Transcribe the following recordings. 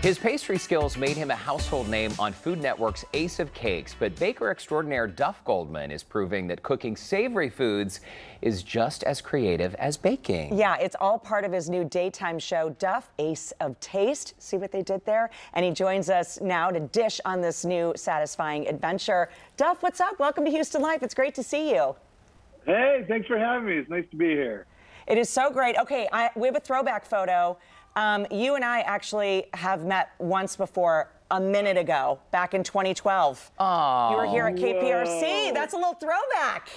His pastry skills made him a household name on Food Network's Ace of Cakes, but baker extraordinaire Duff Goldman is proving that cooking savory foods is just as creative as baking. Yeah, it's all part of his new daytime show, Duff: Ace of Taste. See what they did there? And he joins us now to dish on this new satisfying adventure. Duff, what's up? Welcome to Houston Life. It's great to see you. Hey, thanks for having me. It's nice to be here. It is so great. Okay, we have a throwback photo. You and I actually have met once before a minute ago, back in 2012. Oh, you were here at KPRC. Whoa. That's a little throwback.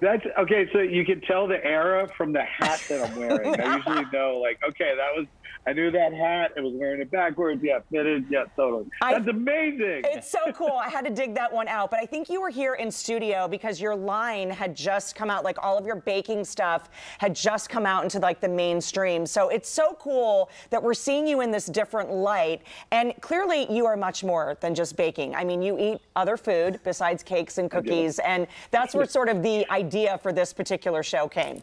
That's okay. So you can tell the era from the hat that I'm wearing. I usually know, like, okay, that was. I knew that hat. It was wearing it backwards. Yeah, fitted. Yeah, totally. That's amazing. It's so cool. I had to dig that one out. But I think you were here in studio because your line had just come out. Like, all of your baking stuff had just come out into, like, the mainstream. So it's so cool that we're seeing you in this different light. And clearly, you are much more than just baking. I mean, you eat other food besides cakes and cookies. And that's where sort of the idea for this particular show came.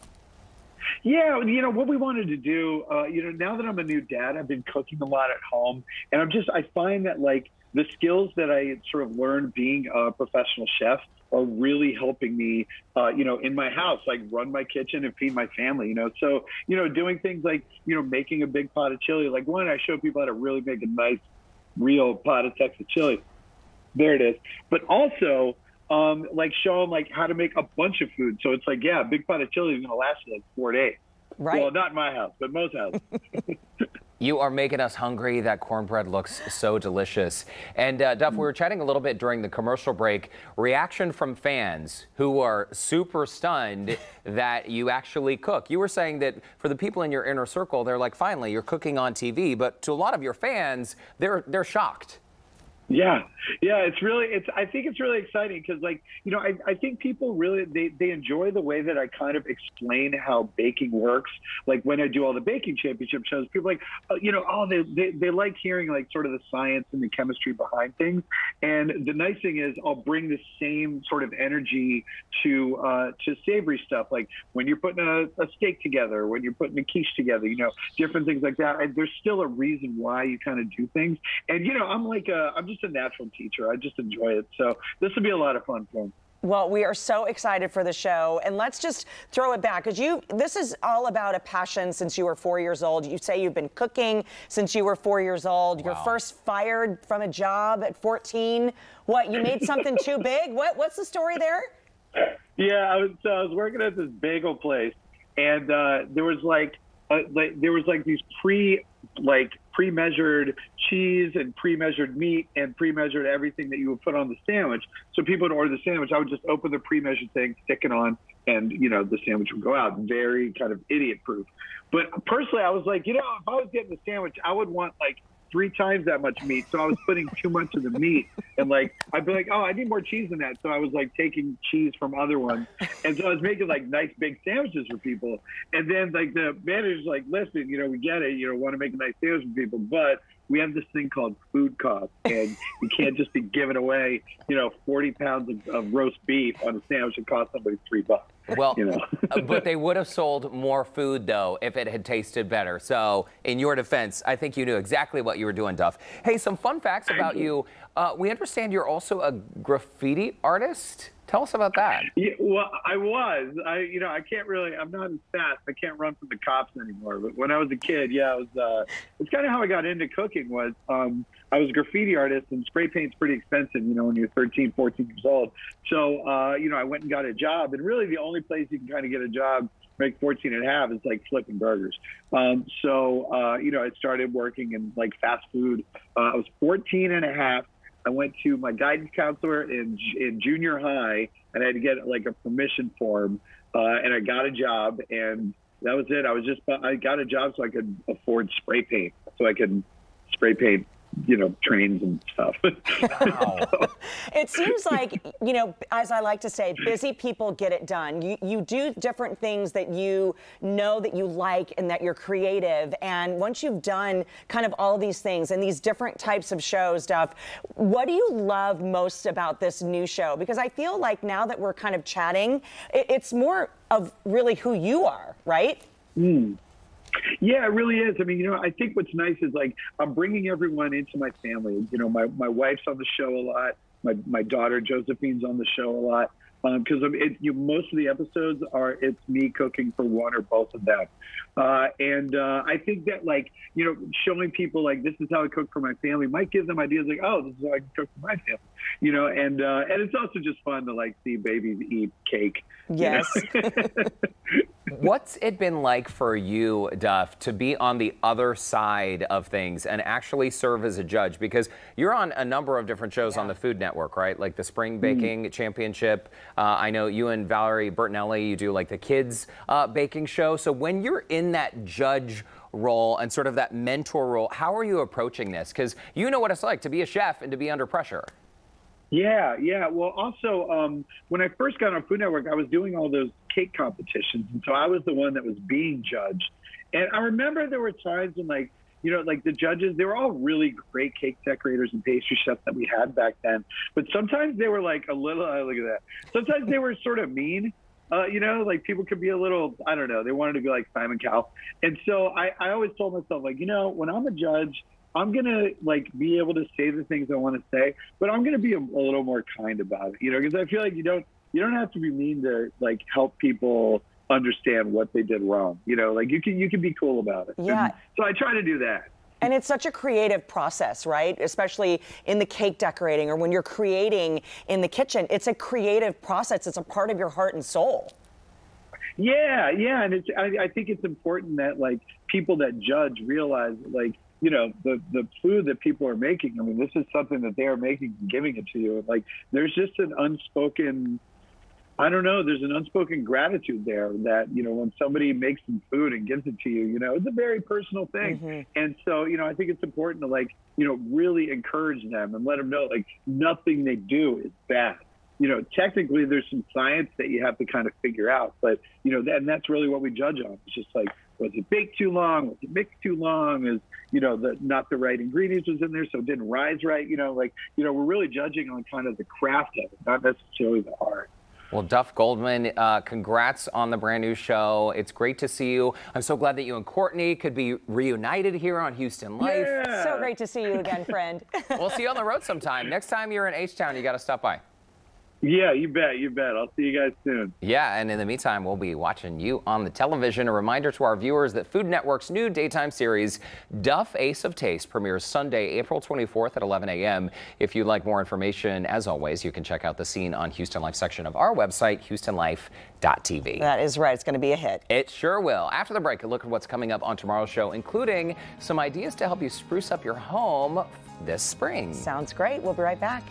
Yeah, you know, what we wanted to do, you know, now that I'm a new dad, I've been cooking a lot at home, and I find that, like, the skills that I sort of learned being a professional chef are really helping me, you know, in my house, like, run my kitchen and feed my family, you know. So, you know, doing things like, you know, making a big pot of chili. Like, when I show people how to really make a nice, real pot of Texas chili. There it is. But also, like, show them, like, how to make a bunch of food. So it's like, yeah, a big pot of chili is going to last you, like, 4 days. Right. Well, not in my house, but most houses. You are making us hungry. That cornbread looks so delicious. And, Duff, we were chatting a little bit during the commercial break. Reaction from fans who are super stunned that you actually cook. You were saying that for the people in your inner circle, they're like, finally, you're cooking on TV. But to a lot of your fans, they're shocked. Yeah, I think it's really exciting because, like, you know, I think people really, they enjoy the way that I kind of explain how baking works. Like, when I do all the baking championship shows, people are like, you know, they like hearing, like, sort of the science and the chemistry behind things. And the nice thing is I'll bring the same sort of energy to savory stuff. Like, when you're putting a steak together, when you're putting a quiche together, you know, different things like that. There's still a reason why you kind of do things. And, you know, I'm just a natural teacher. I just enjoy it. So this will be a lot of fun for me. Well, we are so excited for the show, and let's just throw it back, because this is all about a passion since you were 4 years old. You say you've been cooking since you were 4 years old. Wow. You're first fired from a job at 14. What, you made something too big? What's the story there? Yeah, I was working at this bagel place, and there was like these pre-measured cheese and pre-measured meat and pre-measured everything that you would put on the sandwich. So people would order the sandwich. I would just open the pre-measured thing, stick it on, and, you know, the sandwich would go out. Very kind of idiot-proof. But personally, I was like, you know, if I was getting a sandwich, I would want, like, 3 times that much meat. So I was putting too much of the meat, and, like, I'd be like, oh, I need more cheese than that. So I was, like, taking cheese from other ones. And so I was making, like, nice big sandwiches for people. And then, like, the manager's like, listen, you know, we get it, you know, want to make a nice sandwich for people, but we have this thing called food costs, and you can't just be giving away, you know, 40 pounds of roast beef on a sandwich that costs somebody $3. Well, you know. But they would have sold more food, though, if it had tasted better. So in your defense, I think you knew exactly what you were doing, Duff. Hey, some fun facts about you. We understand you're also a graffiti artist. Tell us about that. Yeah, well, I can't really, I'm not as fast. I can't run from the cops anymore. But when I was a kid, yeah, it's kind of how I got into cooking was, I was a graffiti artist, and spray paint's pretty expensive, you know, when you're 13, 14 years old. So, you know, I went and got a job, and really the only place you can kind of get a job, make 14 and a half, is like flipping burgers. So, you know, I started working in, like, fast food. I was 14 and a half. I went to my guidance counselor in junior high, and I had to get, like, a permission form, and I got a job, and that was it. I got a job so I could afford spray paint, so I could spray paint, you know, trains and stuff. Wow. It seems like, you know, as I like to say, busy people get it done. You do different things that you know that you like and that you're creative. And once you've done kind of all these things and these different types of shows, Duff, what do you love most about this new show? Because I feel like now that we're kind of chatting, it's more of really who you are, right? Yeah, it really is. I mean, I think what's nice is, like, I'm bringing everyone into my family. My wife's on the show a lot. My daughter Josephine's on the show a lot. Because most of the episodes it's me cooking for one or both of them. And I think that, like, showing people, like, this is how I cook for my family might give them ideas, like, oh, this is how I cook for my family, and it's also just fun to, like, see babies eat cake. Yes. What's it been like for you, Duff, to be on the other side of things and actually serve as a judge? Because you're on a number of different shows on the Food Network, right? Like the Spring Baking Championship. I know you and Valerie Bertinelli, you do, like, the kids baking show. So when you're in that judge role and sort of that mentor role, how are you approaching this? Because you know what it's like to be a chef and to be under pressure. Yeah. Well, also, when I first got on Food Network, I was doing all those cake competitions, and so I was the one that was being judged. And I remember there were times when, like, the judges, they were all really great cake decorators and pastry chefs that we had back then. But sometimes they were, like, a little, look at that. Sometimes they were sort of mean. Like, people could be a little, I don't know, they wanted to be like Simon Cowell. And so I always told myself, like, when I'm a judge, I'm going to, like, be able to say the things I want to say, but I'm going to be a little more kind about it, because I feel like you don't have to be mean to, like, help people understand what they did wrong. Like, you can be cool about it. Yeah. And so I try to do that. And it's such a creative process, right? Especially in the cake decorating or when you're creating in the kitchen. It's a creative process. It's a part of your heart and soul. Yeah. And I think it's important that, like, people that judge realize, like, the food that people are making, I mean, this is something that they are making and giving it to you. Like, there's just an unspoken, there's an unspoken gratitude there that, when somebody makes some food and gives it to you, it's a very personal thing. Mm-hmm. And so, I think it's important to, like, really encourage them and let them know, like, nothing they do is bad. Technically there's some science that you have to kind of figure out, but, and that's really what we judge on. It's just like, was it baked too long? Was it mixed too long? Is, not the right ingredients was in there, so it didn't rise right. We're really judging on kind of the craft of it, not necessarily the art. Well, Duff Goldman, congrats on the brand new show. It's great to see you. I'm so glad that you and Courtney could be reunited here on Houston Life. Yeah. So great to see you again, friend. We'll see you on the road sometime. Next time you're in H-Town, you got to stop by. Yeah, you bet. I'll see you guys soon. Yeah, and in the meantime, we'll be watching you on the television. A reminder to our viewers that Food Network's new daytime series, Duff: Ace of Taste, premieres Sunday, April 24th at 11 a.m. If you'd like more information, as always, you can check out the Scene on Houston Life section of our website, HoustonLife.tv. That is right. It's going to be a hit. It sure will. After the break, a look at what's coming up on tomorrow's show, including some ideas to help you spruce up your home this spring. Sounds great. We'll be right back.